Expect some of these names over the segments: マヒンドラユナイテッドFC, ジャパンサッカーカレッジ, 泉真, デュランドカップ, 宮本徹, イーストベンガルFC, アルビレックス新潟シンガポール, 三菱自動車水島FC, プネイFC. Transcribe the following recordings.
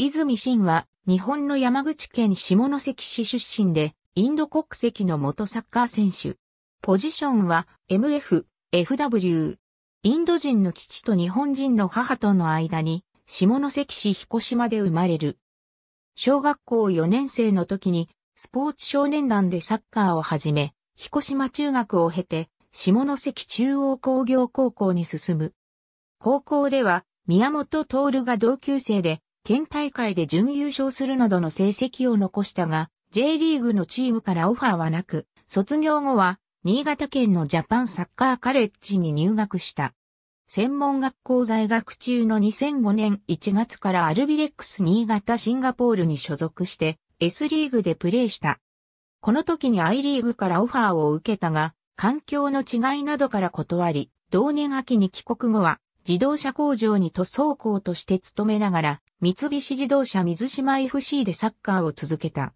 泉真は日本の山口県下関市出身でインド国籍の元サッカー選手。ポジションは MF、FW。インド人の父と日本人の母との間に下関市彦島で生まれる。小学校4年生の時にスポーツ少年団でサッカーを始め、彦島中学を経て下関中央工業高校に進む。高校では宮本徹が同級生で、県大会で準優勝するなどの成績を残したが、J リーグのチームからオファーはなく、卒業後は、新潟県のジャパンサッカーカレッジに入学した。専門学校在学中の2005年1月からアルビレックス新潟シンガポールに所属して、S リーグでプレーした。この時に I リーグからオファーを受けたが、環境の違いなどから断り、同年秋に帰国後は、自動車工場に塗装工として勤めながら、三菱自動車水島 FC でサッカーを続けた。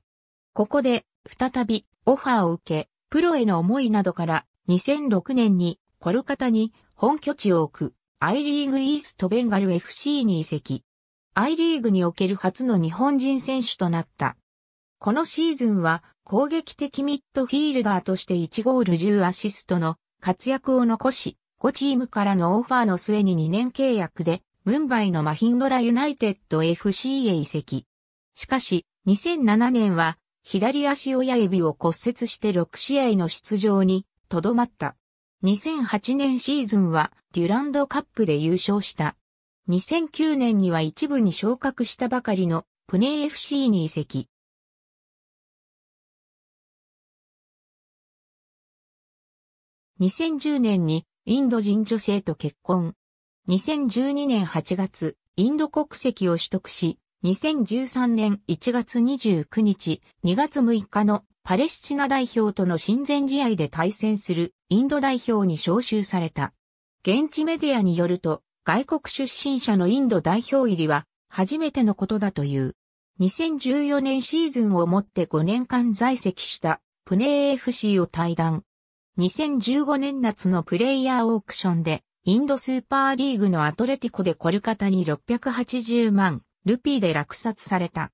ここで、再び、オファーを受け、プロへの思いなどから、2006年に、コルカタに本拠地を置く、I リーグイーストベンガル FC に移籍。I リーグにおける初の日本人選手となった。このシーズンは、攻撃的ミッドフィールダーとして1ゴール10アシストの活躍を残し、5チームからのオファーの末に2年契約で、ムンバイのマヒンドラユナイテッド FC へ移籍。しかし、2007年は、左足親指を骨折して6試合の出場に、とどまった。2008年シーズンは、デュランドカップで優勝した。2009年には一部に昇格したばかりの、プネイ FC に移籍。2010年に、インド人女性と結婚。2012年8月、インド国籍を取得し、2013年1月29日、2月6日のパレスチナ代表との親善試合で対戦するインド代表に招集された。現地メディアによると、外国出身者のインド代表入りは初めてのことだという。2014年シーズンをもって5年間在籍したプネイ FC を退団。2015年夏のプレイヤーオークションで、インドスーパーリーグのアトレティコでコルカタに680万ルピーで落札された。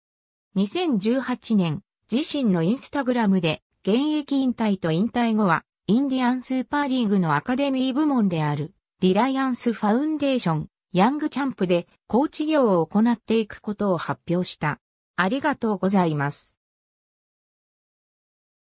2018年、自身のインスタグラムで、現役引退と引退後は、インディアンスーパーリーグのアカデミー部門である、リライアンスファウンデーション、ヤングキャンプで、コーチ業を行っていくことを発表した。ありがとうございます。